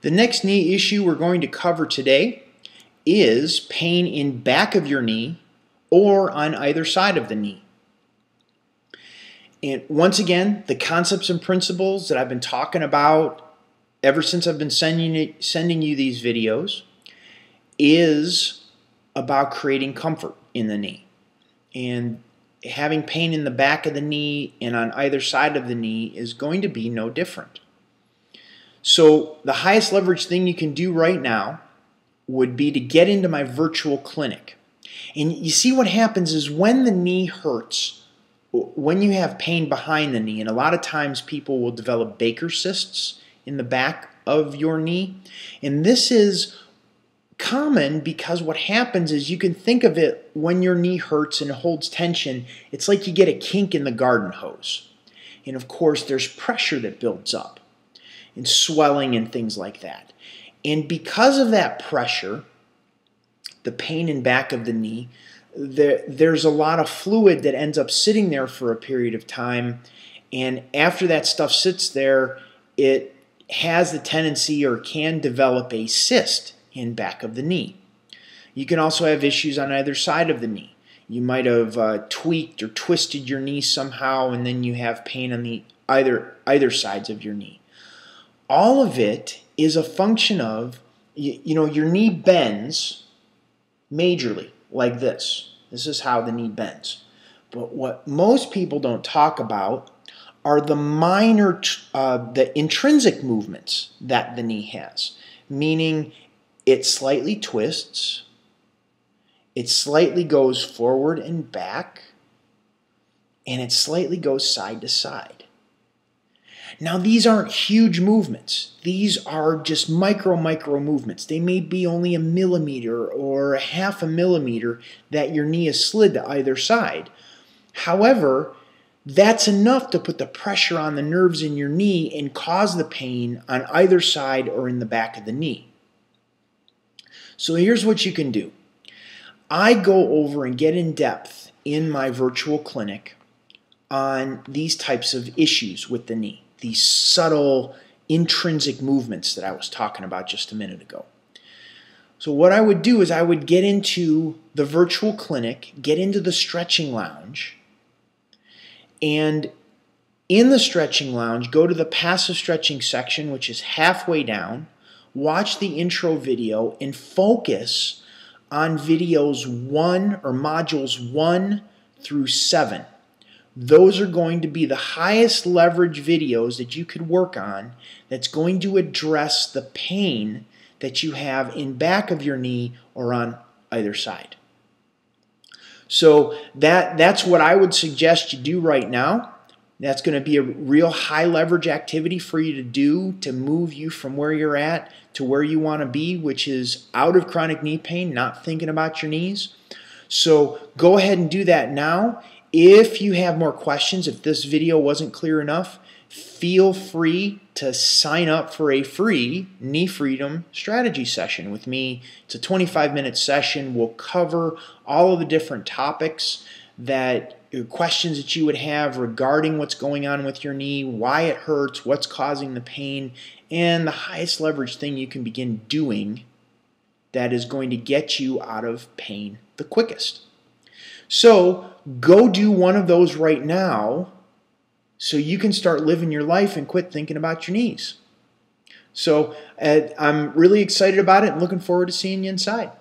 The next knee issue we're going to cover today is pain in back of your knee or on either side of the knee. And once again, the concepts and principles that I've been talking about ever since I've been sending you these videos is about creating comfort in the knee. And having pain in the back of the knee and on either side of the knee is going to be no different. So the highest leverage thing you can do right now would be to get into my virtual clinic. And you see what happens is when the knee hurts, when you have pain behind the knee, and a lot of times people will develop Baker cysts in the back of your knee. And this is common because what happens is you can think of it when your knee hurts and holds tension, it's like you get a kink in the garden hose. And of course, there's pressure that builds up and swelling and things like that. And because of that pressure, the pain in back of the knee, there's a lot of fluid that ends up sitting there for a period of time. And after that stuff sits there, it has the tendency or can develop a cyst in back of the knee. You can also have issues on either side of the knee. You might have tweaked or twisted your knee somehow, and then you have pain on the either sides of your knee. All of it is a function of, you know, your knee bends majorly like this. This is how the knee bends. But what most people don't talk about are the minor, the intrinsic movements that the knee has, meaning it slightly twists, it slightly goes forward and back, and it slightly goes side to side. Now these aren't huge movements. These are just micro movements. They may be only a millimeter or a half a millimeter that your knee is slid to either side. However, that's enough to put the pressure on the nerves in your knee and cause the pain on either side or in the back of the knee. So here's what you can do. I go over and get in depth in my virtual clinic on these types of issues with the knee, these subtle intrinsic movements that I was talking about just a minute ago. So what I would do is I would get into the virtual clinic, get into the stretching lounge, and in the stretching lounge, go to the passive stretching section, which is halfway down. Watch the intro video and focus on modules 1 through 7. Those are going to be the highest leverage videos that you could work on that's going to address the pain that you have in back of your knee or on either side. So that's what I would suggest you do right now. That's going to be a real high leverage activity for you to do to move you from where you're at to where you want to be, which is out of chronic knee pain, not thinking about your knees. So go ahead and do that now. If you have more questions, if this video wasn't clear enough, feel free to sign up for a free Knee Freedom Strategy session with me. It's a 25-minute session. We'll cover all of the different topics that questions that you would have regarding what's going on with your knee, why it hurts, what's causing the pain, and the highest leverage thing you can begin doing that is going to get you out of pain the quickest. So go do one of those right now so you can start living your life and quit thinking about your knees. So I'm really excited about it and looking forward to seeing you inside.